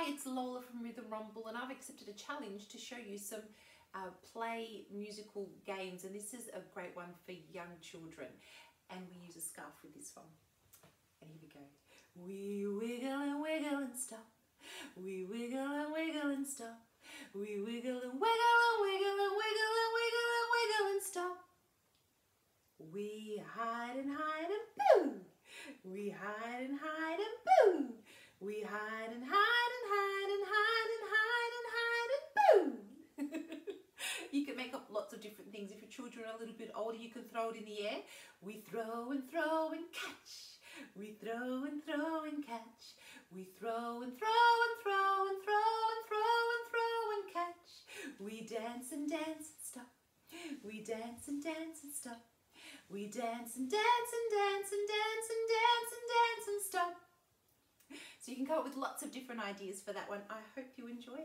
Hi, it's Lola from Rhythm Rumble, and I've accepted a challenge to show you some play musical games, and this is a great one for young children, and we use a scarf with this one. And here we go. We wiggle and wiggle and stop. We wiggle and wiggle and stop. We wiggle and wiggle and wiggle and wiggle and wiggle and wiggle and stop. We hide and hide and boo. We hide and hide and boo. We hide and hide and hide and hide and hide and hide and boom! You can make up lots of different things. If your children are a little bit older, you can throw it in the air. We throw and throw and catch. We throw and throw and catch. We throw and throw and throw and throw and throw and throw and catch. We dance and dance and stop. We dance and dance and stop. We dance and dance and dance and dance and dance and dance and stop. So you can come up with lots of different ideas for that one. I hope you enjoy.